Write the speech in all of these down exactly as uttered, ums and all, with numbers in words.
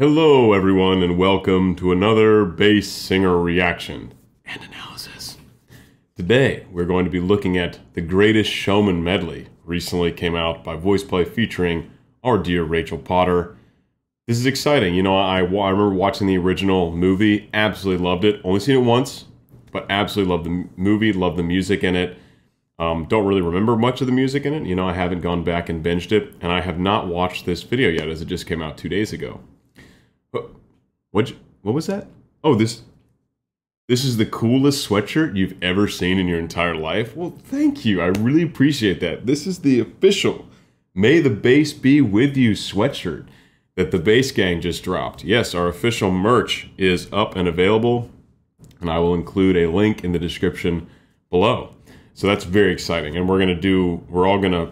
Hello everyone and welcome to another bass singer reaction and analysis. Today we're going to be looking at The Greatest Showman medley, recently came out by VoicePlay featuring our dear Rachel Potter. This is exciting, you know, I, I remember watching the original movie, absolutely loved it, only seen it once, but absolutely loved the movie, loved the music in it. Um, don't really remember much of the music in it, you know, I haven't gone back and binged it, and I have not watched this video yet as it just came out two days ago. What? What was that? Oh, this. This is the coolest sweatshirt you've ever seen in your entire life. Well, thank you. I really appreciate that. This is the official "May the Bass Be With You" sweatshirt that the Bass Gang just dropped. Yes, our official merch is up and available, and I will include a link in the description below. So that's very exciting, and we're gonna do. We're all gonna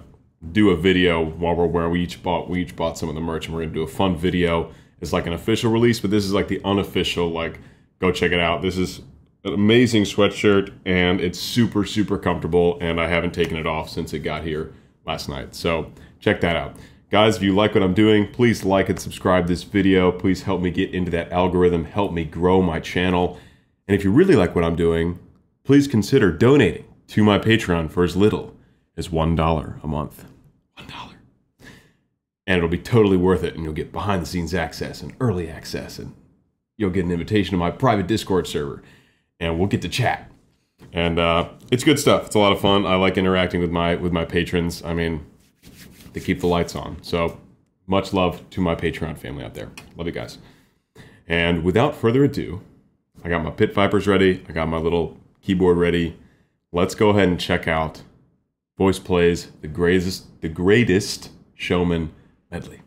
do a video while we're where we each bought. We each bought some of the merch, and we're gonna do a fun video. It's like an official release, but this is like the unofficial, like, go check it out. This is an amazing sweatshirt, and it's super, super comfortable, and I haven't taken it off since it got here last night. So check that out. Guys, if you like what I'm doing, please like and subscribe this video. Please help me get into that algorithm. Help me grow my channel. And if you really like what I'm doing, please consider donating to my Patreon for as little as one dollar a month. one dollar. And it'll be totally worth it, and you'll get behind the scenes access and early access, and you'll get an invitation to my private Discord server, and we'll get to chat. And uh, it's good stuff. It's a lot of fun. I like interacting with my with my patrons. I mean, they keep the lights on. So much love to my Patreon family out there. Love you guys. And without further ado, I got my Pit Vipers ready. I got my little keyboard ready. Let's go ahead and check out VoicePlay's The Greatest The Greatest Showman medley.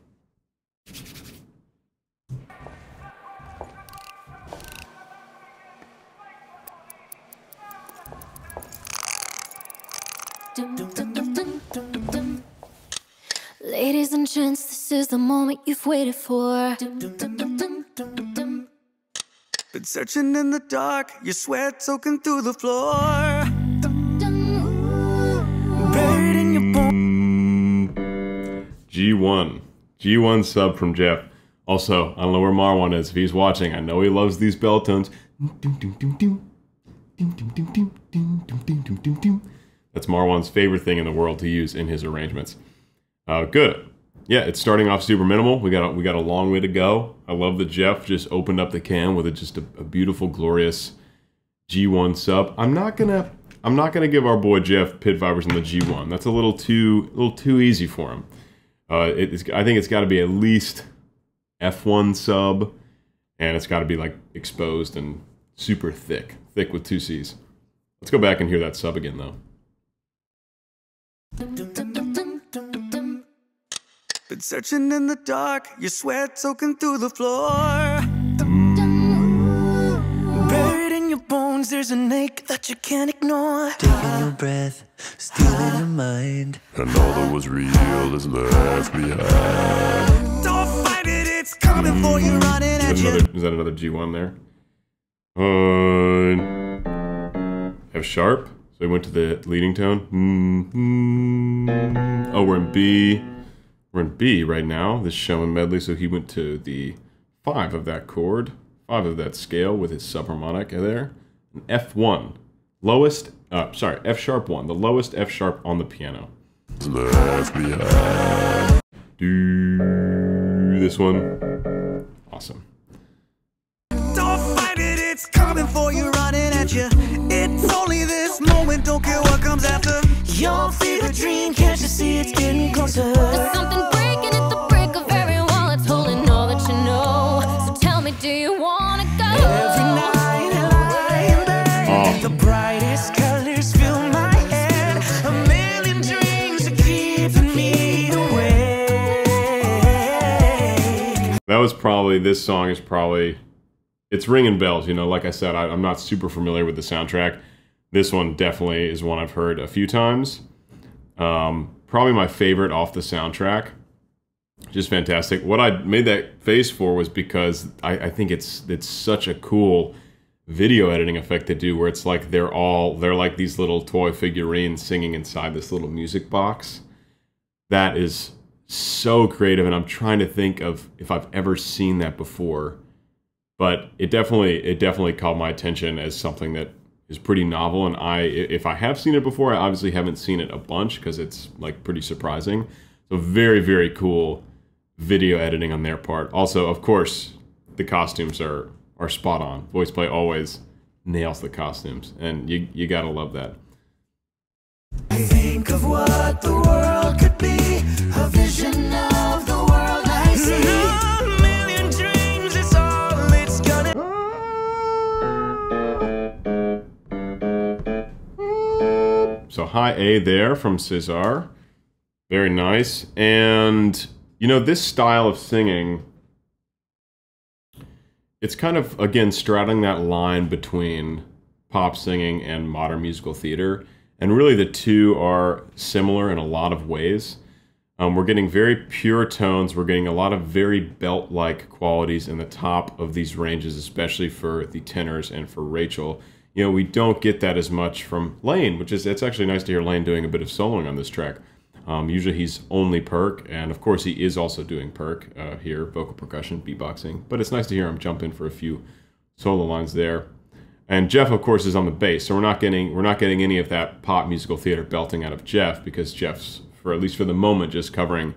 Ladies and gents, this is the moment you've waited for. Been searching in the dark, your sweat soaking through the floor. G one. G one sub from Jeff. Also, I don't know where Marwan is. If he's watching, I know he loves these bell tones. That's Marwan's favorite thing in the world to use in his arrangements. Uh, good. Yeah, it's starting off super minimal. We got, a, we got a long way to go. I love that Jeff just opened up the can with a, just a, a beautiful, glorious G one sub. I'm not gonna, I'm not gonna give our boy Jeff Pit Vipers in the G one. That's a little too, a little too easy for him. Uh, it, it's, I think it's got to be at least F one sub, and it's got to be like exposed and super thick, thick with two C's. Let's go back and hear that sub again, though. Been searching in the dark, your sweat soaking through the floor. Buried in your bones, there's an ache that you can't ignore. Taking your breath. Stealing your mind, and all that was real is left behind. Don't fight it, it's coming mm. for you, running at you. Is that another G one there? Uh, F sharp. So we went to the leading tone. Mm-hmm. Oh, we're in B. We're in B right now. This Showman medley. So he went to the five of that chord, five of that scale with his subharmonic there, and F one. Lowest, uh, sorry, F sharp one, the lowest F sharp on the piano. Left behind. Do this one. Awesome. Don't fight it, it's coming for you, running at you. It's only this moment, don't care what comes after. Your fever dream, can't you see it's getting closer? There's something breaking at the break of every wall, it's holding all that you know. So tell me, do you wanna go? Every night. The brightest colors fill my head. A million dreams are keeping me awake. That was probably, this song is probably, it's ringing bells, you know, like I said, I, I'm not super familiar with the soundtrack. This one definitely is one I've heard a few times. Um, probably my favorite off the soundtrack. Just fantastic. What I made that face for was because I, I think it's it's such a cool video editing effect they do, where it's like they're all they're like these little toy figurines singing inside this little music box. That is so creative, and I'm trying to think of if I've ever seen that before. But it definitely it definitely caught my attention as something that is pretty novel, and I if I have seen it before, I obviously haven't seen it a bunch because it's like pretty surprising. So very, very cool video editing on their part. Also, of course, the costumes are are spot on. VoicePlay always nails the costumes, and you you gotta love that. I think of what the world could be, a vision of the world I see. A million dreams is all it's gonna be. So high A there from Cesar. Very nice. And you know, this style of singing, it's kind of, again, straddling that line between pop singing and modern musical theater. And really the two are similar in a lot of ways. Um, we're getting very pure tones. We're getting a lot of very belt-like qualities in the top of these ranges, especially for the tenors and for Rachel. You know, we don't get that as much from Lane, which is, it's actually nice to hear Lane doing a bit of soloing on this track. Um, usually he's only perk, and of course he is also doing perk uh, here, vocal percussion, beatboxing, but it's nice to hear him jump in for a few solo lines there. And Jeff, of course, is on the bass, so we're not getting we're not getting any of that pop musical theater belting out of Jeff, because Jeff's, for at least for the moment, just covering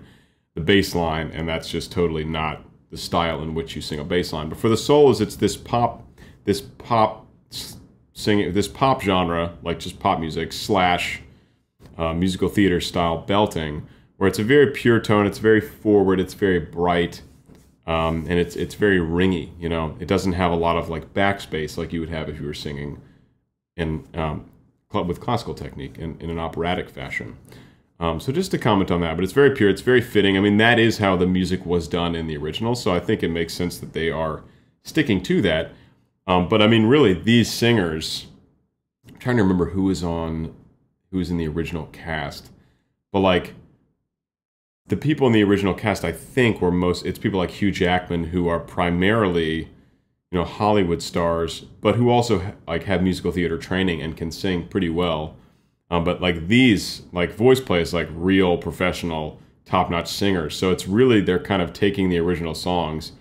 the bass line, and that's just totally not the style in which you sing a bass line. But for the solos, it's this pop, this pop singing, this pop genre, like just pop music slash. Uh, musical theater style belting, where it's a very pure tone, it's very forward, it's very bright, um, and it's it's very ringy. You know, it doesn't have a lot of like backspace like you would have if you were singing in um, with classical technique in, in an operatic fashion. Um, so just to comment on that, but it's very pure, it's very fitting. I mean, that is how the music was done in the original, so I think it makes sense that they are sticking to that. Um, but I mean, really, these singers, I'm trying to remember who was on. Who's in the original cast, but like the people in the original cast, I think were most, it's people like Hugh Jackman, who are primarily, you know, Hollywood stars, but who also like have musical theater training and can sing pretty well. Um, but like these, like VoicePlay is like real professional top-notch singers. So it's really, they're kind of taking the original songs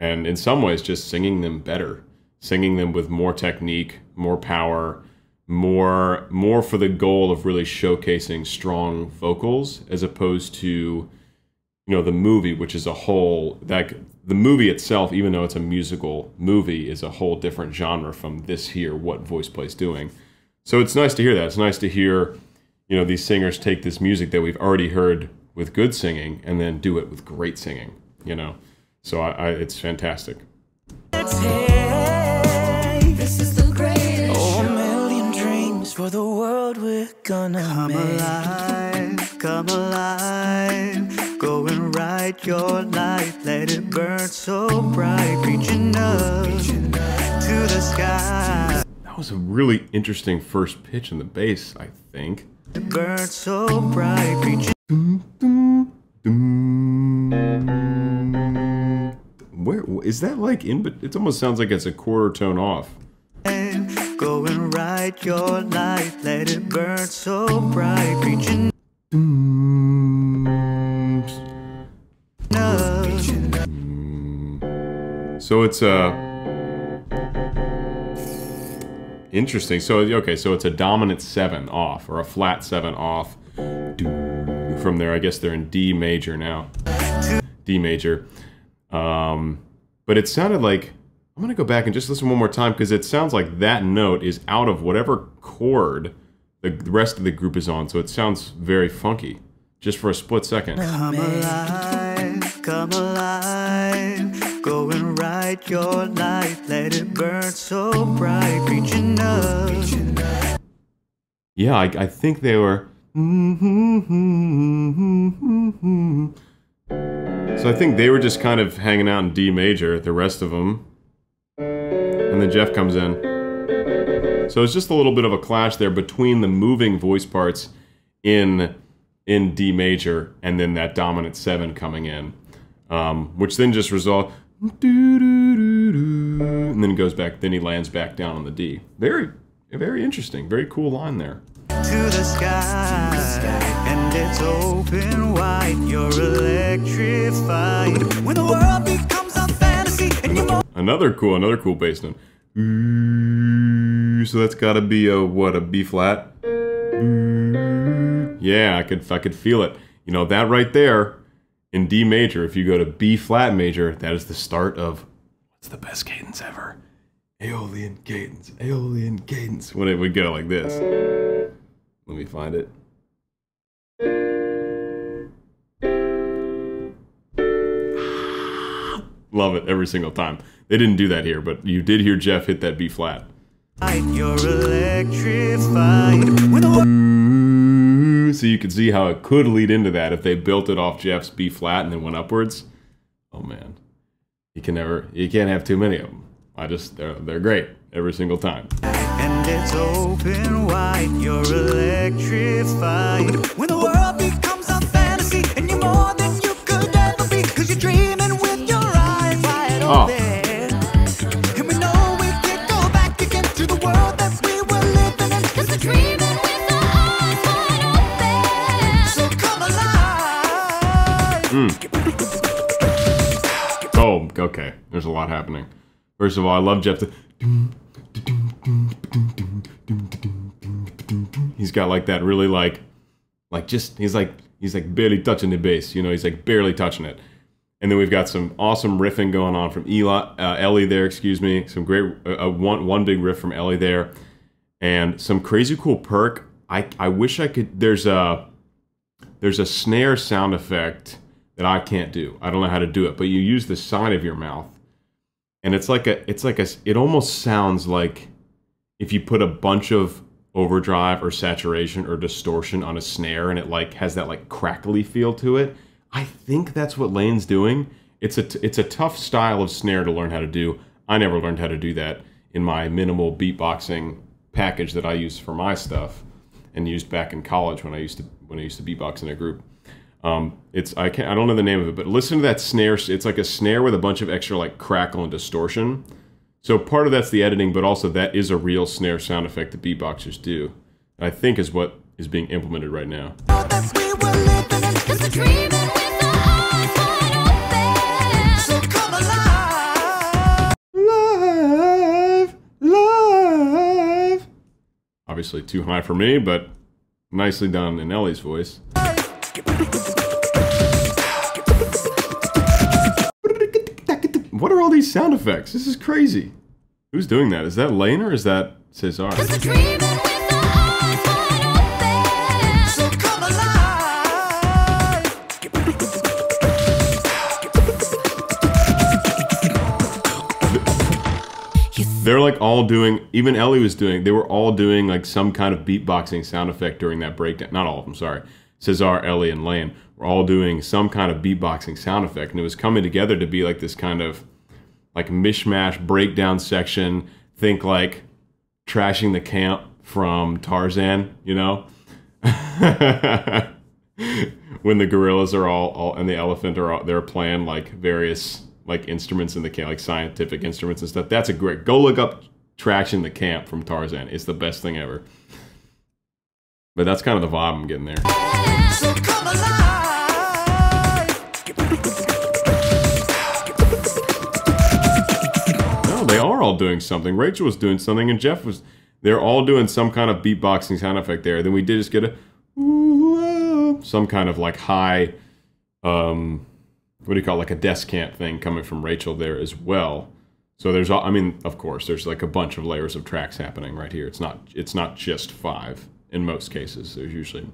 and in some ways just singing them better, singing them with more technique, more power, more more for the goal of really showcasing strong vocals, as opposed to, you know, the movie, which is a whole, that the movie itself, even though it's a musical movie, is a whole different genre from this here, what VoicePlay's doing. So it's nice to hear that. It's nice to hear, you know, these singers take this music that we've already heard with good singing and then do it with great singing, you know. So I, I it's fantastic. That's hey, this is the greatest show. For the world we're gonna come make. Alive, come alive. Go and write your life, let it burn so bright. Reaching up to the sky. That was a really interesting first pitch in the bass, I think. It burns so bright, reaching. Where is that like in? But it almost sounds like it's a quarter tone off. Go and write your life, let it burn so bright, reaching up. So it's a interesting. So okay, so it's a dominant seven off, or a flat seven off. From there, I guess they're in D major now. D major. Um, but it sounded like. I'm going to go back and just listen one more time, because it sounds like that note is out of whatever chord the rest of the group is on. So it sounds very funky, just for a split second. Come alive, come alive. Go and write your life, let it burn so bright. Reaching up. Yeah, I, I think they were... So I think they were just kind of hanging out in D major, the rest of them. And then Jeff comes in. So it's just a little bit of a clash there between the moving voice parts in in D major and then that dominant seven coming in, um, which then just resolves, and then goes back, then he lands back down on the D. Very, very interesting, very cool line there. to the sky, and it's open wide. You're electrified. When the world becomes a fantasy, and you another cool, another cool bass note. So that's gotta be a what, a B flat? Yeah, I could, I could feel it. You know that right there, in D major. If you go to B flat major, that is the start of what's the best cadence ever? Aeolian cadence, Aeolian cadence. When it would go like this. Let me find it. Love it every single time. They didn't do that here, but you did hear Jeff hit that B flat. You're electrified. So you can see how it could lead into that if they built it off Jeff's B flat and then went upwards. Oh man, you can never, you can't have too many of them. I just, they're, they're great every single time. And it's open wide, you're electrified. When the world becomes a fantasy, and you're more than you could ever be, because you're dreaming with your eyes wide open. Oh. And we know we can't go back again to the world that we were living in, because we're dreaming with our eyes wide open. So come alive. Mm. Oh, okay. There's a lot happening. First of all, I love Jeff. To... He's got like that really like, like just, he's like, he's like barely touching the bass, you know, he's like barely touching it. And then we've got some awesome riffing going on from Eli, uh, Ellie there, excuse me. Some great, uh, one, one big riff from Ellie there. And some crazy cool perk. I, I wish I could, there's a, there's a snare sound effect that I can't do. I don't know how to do it, but you use the side of your mouth. And it's like a, it's like a, it almost sounds like if you put a bunch of overdrive or saturation or distortion on a snare and it like has that like crackly feel to it. I think that's what Lane's doing. It's a, t it's a tough style of snare to learn how to do. I never learned how to do that in my minimal beatboxing package that I use for my stuff and used back in college when I used to, when I used to beatbox in a group. Um, it's, I can't, I don't know the name of it, but listen to that snare. It's like a snare with a bunch of extra like crackle and distortion. So part of that's the editing, but also that is a real snare sound effect that beatboxers do. And I think is what is being implemented right now. Live, live. Obviously too high for me, but nicely done in Ellie's voice. What are all these sound effects? This is crazy. Who's doing that? Is that Lane or is that Cesar? They're like all doing, even Ellie was doing, they were all doing like some kind of beatboxing sound effect during that breakdown. Not all of them, sorry. Cesar, Ellie, and Lane were all doing some kind of beatboxing sound effect, and it was coming together to be like this kind of like mishmash breakdown section. Think like Trashing the Camp from Tarzan, you know, when the gorillas are all, all and the elephant are all, they're playing like various like instruments in the camp, like scientific instruments and stuff. That's a great, go look up Trashing the Camp from Tarzan. It's the best thing ever. But that's kind of the vibe I'm getting there. So come alive. No, they are all doing something. Rachel was doing something, and Jeff was. They're all doing some kind of beatboxing sound effect there. Then we did just get a some kind of like high, um, what do you call it? Like a descant thing coming from Rachel there as well. So there's, all, I mean, of course, there's like a bunch of layers of tracks happening right here. It's not, it's not just five. In most cases, there's usually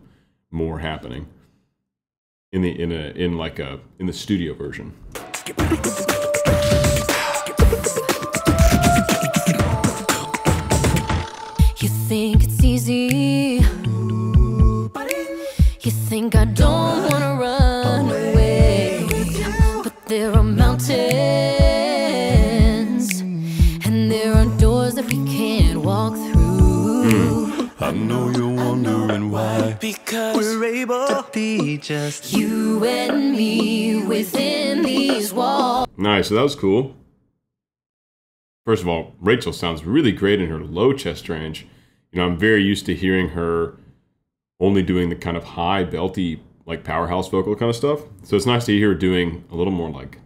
more happening in the in a in like a in the studio version. You think it's easy? You think I don't wanna run away? But there are mountains and there are doors that we can't walk through. Mm. I know you're wondering why. Because we're able to be just you and me within these walls. Nice, so that was cool. First of all, Rachel sounds really great in her low chest range. You know, I'm very used to hearing her only doing the kind of high belty, like powerhouse vocal kind of stuff. So it's nice to hear her doing a little more like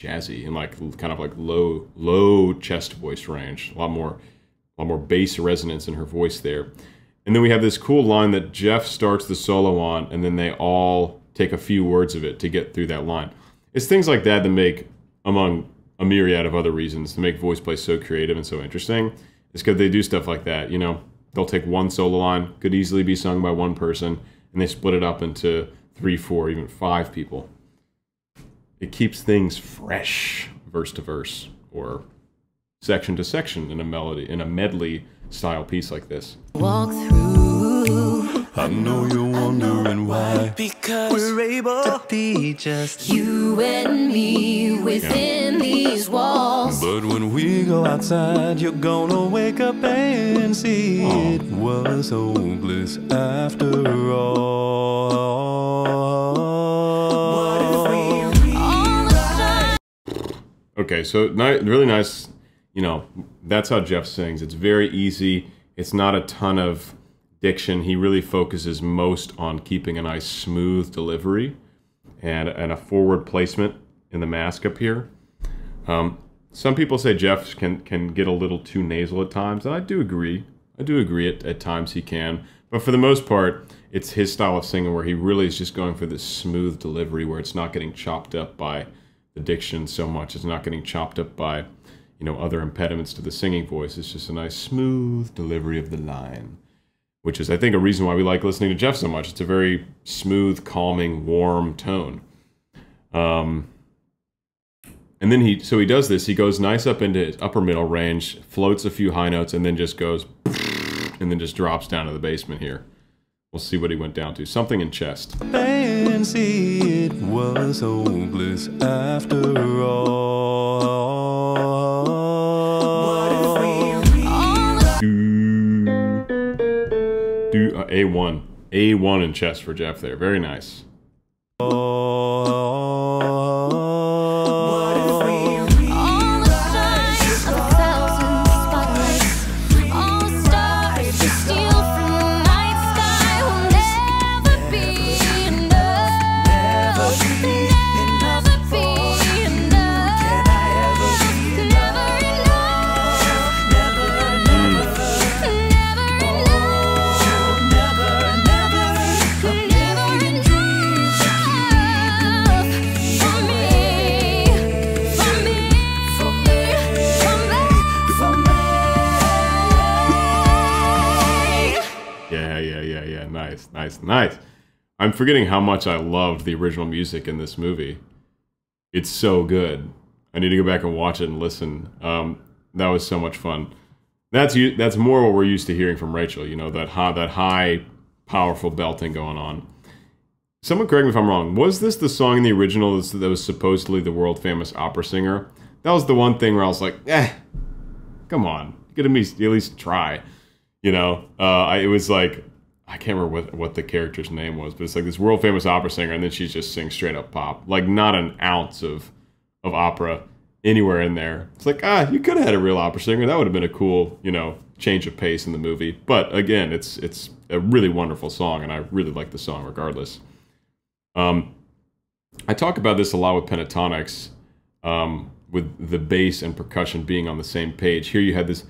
jazzy and like kind of like low, low chest voice range. A lot more, a lot more bass resonance in her voice there. And then we have this cool line that Jeff starts the solo on, and then they all take a few words of it to get through that line. It's things like that that make, among a myriad of other reasons, to make VoicePlay so creative and so interesting. It's because they do stuff like that, you know. They'll take one solo line, could easily be sung by one person, and they split it up into three, four, even five people. It keeps things fresh, verse to verse, or section to section in a melody, in a medley style piece like this. Walk through. I know you're wondering why. Because we're able to be just you and me within yeah. these walls. But when we go outside, you're gonna wake up and see oh. it was hopeless after all. What if we all okay, so really nice. You know, that's how Jeff sings. It's very easy. It's not a ton of diction. He really focuses most on keeping a nice smooth delivery and, and a forward placement in the mask up here. Um, some people say Jeff can, can get a little too nasal at times, and I do agree. I do agree at, at times he can. But for the most part, it's his style of singing where he really is just going for this smooth delivery where it's not getting chopped up by the diction so much. It's not getting chopped up by... you know, other impediments to the singing voice. It's just a nice smooth delivery of the line, which is, I think, a reason why we like listening to Jeff so much. It's a very smooth, calming, warm tone. Um, and then he, so he does this, he goes nice up into his upper middle range, floats a few high notes, and then just goes, and then just drops down to the basement here. We'll see what he went down to. Something in chest. Fancy it was hopeless after all. A one. A one in chest for Jeff there. Very nice. Nice, nice. I'm forgetting how much I loved the original music in this movie. It's so good. I need to go back and watch it and listen. Um, that was so much fun. That's that's more what we're used to hearing from Rachel. You know, that high, that high, powerful belting going on. Someone correct me if I'm wrong. Was this the song in the original that was supposedly the world famous opera singer? That was the one thing where I was like, eh, come on, get me at least try. You know, uh, I, it was like. I can't remember what, what the character's name was, but it's like this world-famous opera singer, and then she just sings straight-up pop. Like, not an ounce of, of opera anywhere in there. It's like, ah, you could have had a real opera singer. That would have been a cool, you know, change of pace in the movie. But, again, it's it's a really wonderful song, and I really like the song regardless. Um, I talk about this a lot with pentatonics, um, with the bass and percussion being on the same page. Here you had this...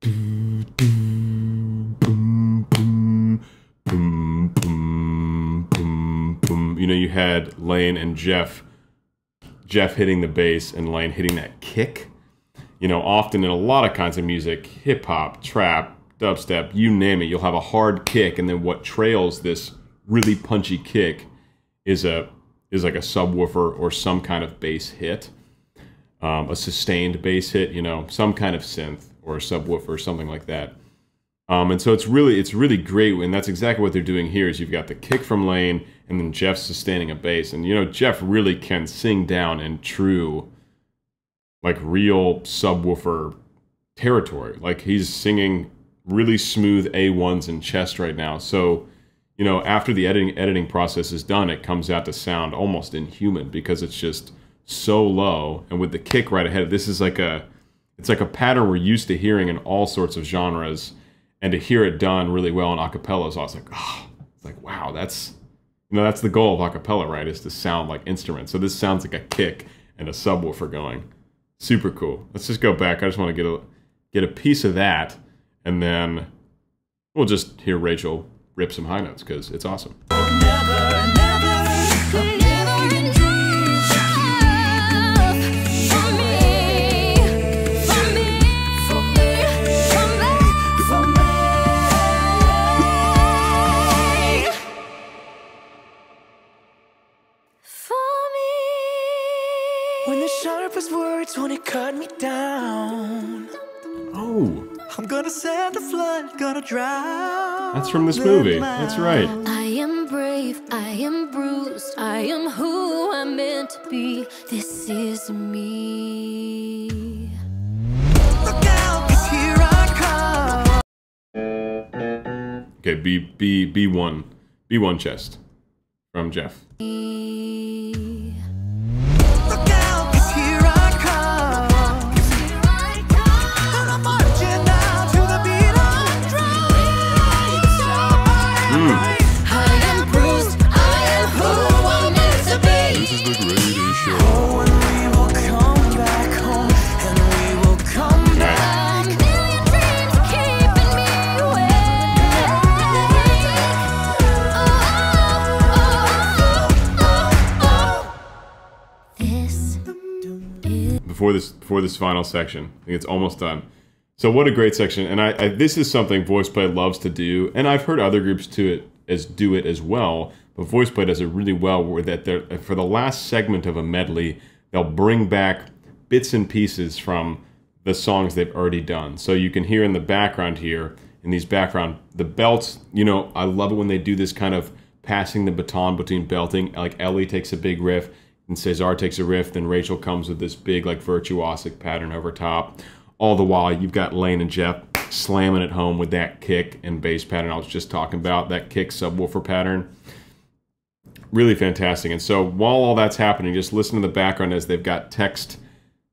Boom, boom, boom, boom. You know, you had Lane and Jeff, Jeff hitting the bass and Lane hitting that kick. You know, often in a lot of kinds of music, hip hop, trap, dubstep, you name it, you'll have a hard kick, and then what trails this really punchy kick is a is like a subwoofer or some kind of bass hit, um, a sustained bass hit. You know, some kind of synth or a subwoofer or something like that. Um, and so it's really it's really great, and that's exactly what they're doing here. Is you've got the kick from Lane, and then Jeff sustaining a bass, and you know Jeff really can sing down in true, like real subwoofer territory. Like he's singing really smooth A ones in chest right now. So, you know, after the editing editing process is done, it comes out to sound almost inhuman because it's just so low, and with the kick right ahead. This is like a it's like a pattern we're used to hearing in all sorts of genres. And to hear it done really well in a cappella, so I was like, oh, It's like, wow, that's, you know, that's the goal of acapella, right? Is to sound like instruments. So this sounds like a kick and a subwoofer going. Super cool. Let's just go back. I just want to get a get a piece of that, and then we'll just hear Rachel rip some high notes because it's awesome. Never, never. When it cut me down. Oh. I'm gonna send a flood, gonna drown. That's from this movie. That's right. I am brave, I am bruised, I am who I'm meant to be. This is me. Look out, 'cause here I come. Okay, B B B one. B one chest. From Jeff. Before this, before this final section, I think it's almost done. So what a great section, and I, I this is something VoicePlay loves to do, and I've heard other groups do it as do it as well. But VoicePlay does it really well, where that they're, for the last segment of a medley, they'll bring back bits and pieces from the songs they've already done. So you can hear in the background here, in these background, the belts. You know, I love it when they do this kind of passing the baton between belting. Like Ellie takes a big riff. And Cesar takes a riff, then Rachel comes with this big, like, virtuosic pattern over top. All the while, you've got Lane and Jeff slamming it home with that kick and bass pattern I was just talking about, that kick subwoofer pattern. Really fantastic. And so while all that's happening, just listen to the background as they've got text.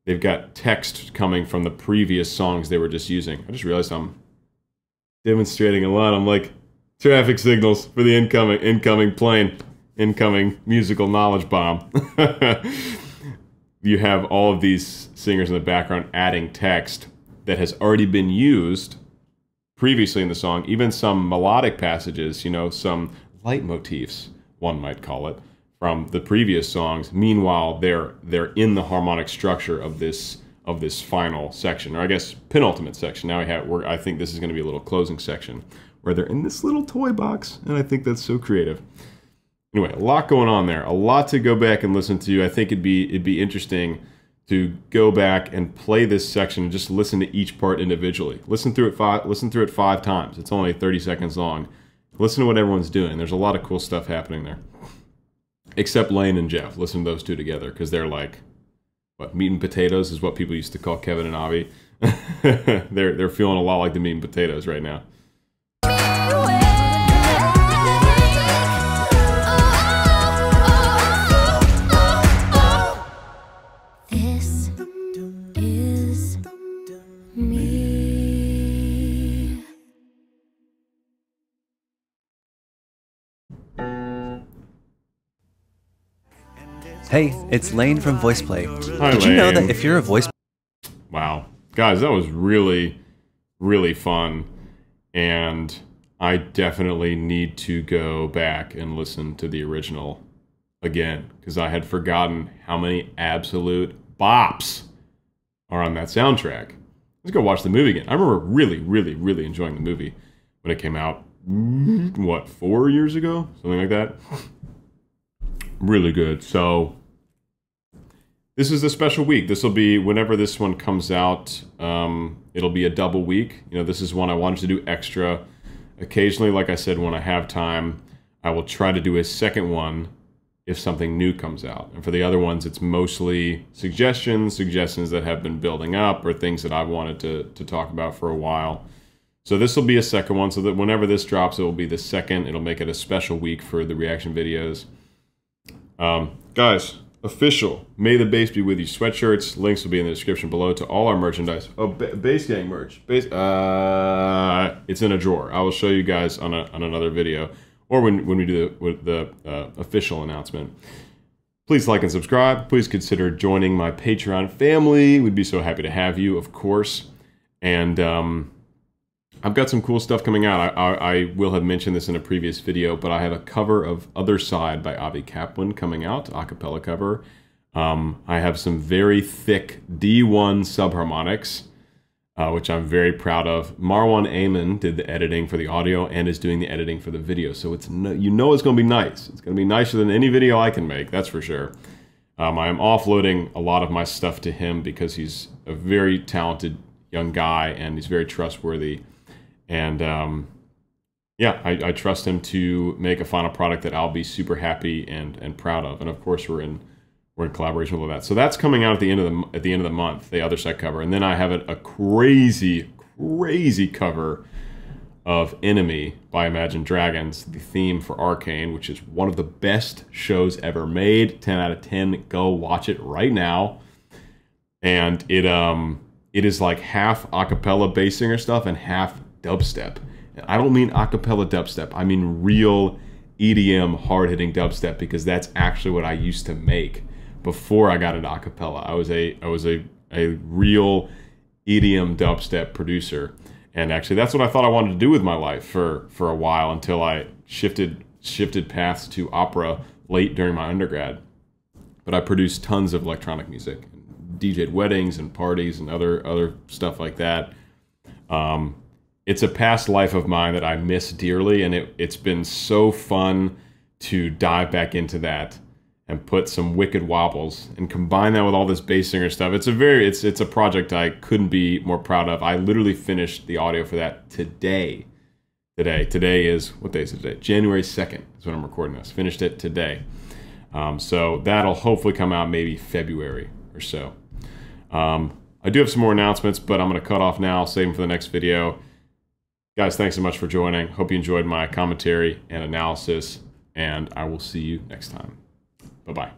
They've got text coming from the previous songs they were just using. I just realized I'm demonstrating a lot. I'm like, traffic signals for the incoming, incoming plane. Incoming musical knowledge bomb. You have all of these singers in the background adding text that has already been used previously in the song, even some melodic passages, you know, some leitmotifs, one might call it, from the previous songs. Meanwhile, they're they're in the harmonic structure of this of this final section, or I guess penultimate section. Now we have we're, I think this is going to be a little closing section where they're in this little toy box, and I think that's so creative. Anyway, a lot going on there. A lot to go back and listen to. I think it'd be it'd be interesting to go back and play this section and just listen to each part individually. Listen through it five listen through it five times. It's only thirty seconds long. Listen to what everyone's doing. There's a lot of cool stuff happening there. Except Lane and Jeff. Listen to those two together because they're like, what, meat and potatoes is what people used to call Kevin and Avi. they're they're feeling a lot like the meat and potatoes right now. Hey, it's Lane from VoicePlay. Hi, Did you Lane. know that if you're a voice... Wow. Guys, that was really, really fun. And I definitely need to go back and listen to the original again, because I had forgotten how many absolute bops are on that soundtrack. Let's go watch the movie again. I remember really, really, really enjoying the movie when it came out, what, four years ago? Something like that. Really good. So... this is a special week. This will be, whenever this one comes out, um, it'll be a double week. You know, this is one I wanted to do extra. Occasionally, like I said, when I have time, I will try to do a second one if something new comes out. And for the other ones, it's mostly suggestions, suggestions that have been building up or things that I've wanted to, to talk about for a while. So this will be a second one, so that whenever this drops, it will be the second. It'll make it a special week for the reaction videos. Um, guys, official May the Bass Be With You sweatshirts. Links will be in the description below to all our merchandise. Oh, ba Bass Gang merch. Bass, uh, it's in a drawer. I will show you guys on, a, on another video. or when, when we do the, the uh, official announcement. Please like and subscribe. Please consider joining my Patreon family. We'd be so happy to have you, of course. And um, I've got some cool stuff coming out. I, I, I will have mentioned this in a previous video, but I have a cover of Other Side by Avi Kaplan coming out, a cappella cover. Um, I have some very thick D one subharmonics, uh, which I'm very proud of. Marwan Ayman did the editing for the audio and is doing the editing for the video. So it's no, you know it's going to be nice. It's going to be nicer than any video I can make, that's for sure. Um, I'm offloading a lot of my stuff to him because he's a very talented young guy and he's very trustworthy. And um, yeah, I, I trust him to make a final product that I'll be super happy and, and proud of. And of course, we're in... We're in collaboration with all that. So that's coming out at the end of the at the end of the month, the Other Side cover. And then I have a, a crazy, crazy cover of Enemy by Imagine Dragons, the theme for Arcane, which is one of the best shows ever made. ten out of ten. Go watch it right now. And it um it is like half a cappella bass singer stuff and half dubstep. And I don't mean a cappella dubstep, I mean real E D M hard-hitting dubstep, because that's actually what I used to make. Before I got into acapella, I was a I was a a real E D M dubstep producer, and actually that's what I thought I wanted to do with my life for for a while, until I shifted shifted paths to opera late during my undergrad. But I produced tons of electronic music, D J'd weddings and parties and other other stuff like that. Um, it's a past life of mine that I miss dearly, and it it's been so fun to dive back into that and put some wicked wobbles and combine that with all this bass singer stuff. It's a very, it's it's a project I couldn't be more proud of. I literally finished the audio for that today. Today, today is, what day is it today? January second is when I'm recording this. Finished it today. Um, so that'll hopefully come out maybe February or so. Um, I do have some more announcements, but I'm gonna cut off now, save them for the next video. Guys, thanks so much for joining. Hope you enjoyed my commentary and analysis, and I will see you next time. Bye-bye.